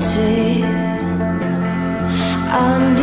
wanted. I'm